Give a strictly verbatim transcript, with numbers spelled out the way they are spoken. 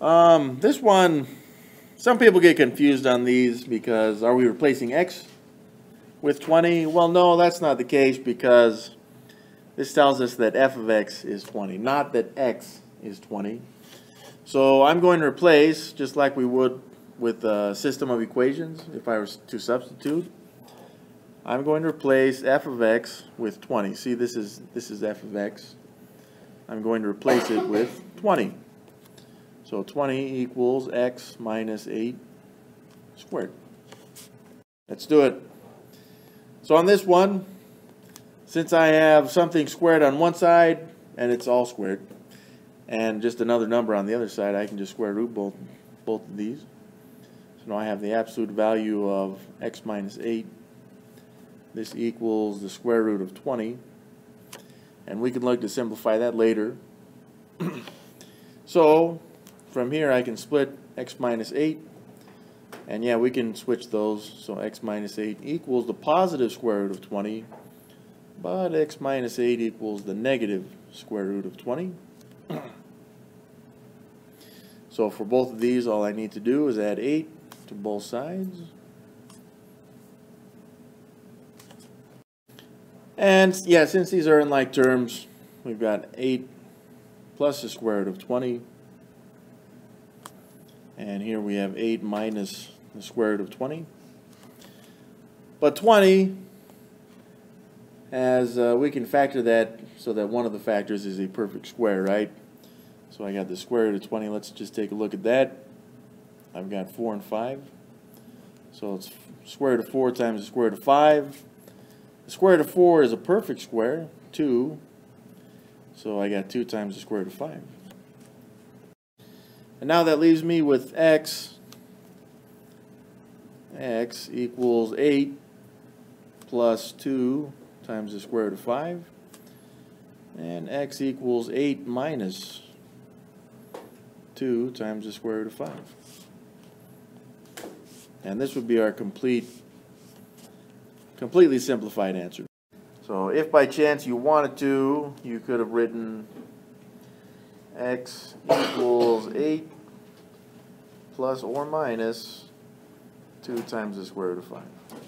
Um, this one, some people get confused on these because are we replacing X with twenty? Well, no, that's not the case, because this tells us that f of x is twenty, not that x is twenty. So I'm going to replace, just like we would with a system of equations if I was to substitute, I'm going to replace f of x with twenty. See, this is, this is f of x. I'm going to replace it with twenty. So twenty equals x minus eight squared. Let's do it. So on this one, since I have something squared on one side, and it's all squared, and just another number on the other side, I can just square root both, both of these. So now I have the absolute value of x minus eight. This equals the square root of twenty. And we can look to simplify that later. So from here I can split x minus eight. And yeah, we can switch those. So x minus eight equals the positive square root of twenty. But x minus eight equals the negative square root of twenty. So for both of these, all I need to do is add eight to both sides. And yeah, since these are in like terms, we've got eight plus the square root of twenty. And here we have eight minus the square root of twenty. But twenty, as uh, we can factor that so that one of the factors is a perfect square, right? So I got the square root of twenty. Let's just take a look at that. I've got four and five. So it's square root of four times the square root of five. The square root of four is a perfect square, two. So I got two times the square root of five. And now that leaves me with x. X equals eight plus two times the square root of five. And x equals eight minus two times the square root of five. And this would be our complete, completely simplified answer. So if by chance you wanted to, you could have written x equals eight plus or minus two times the square root of five.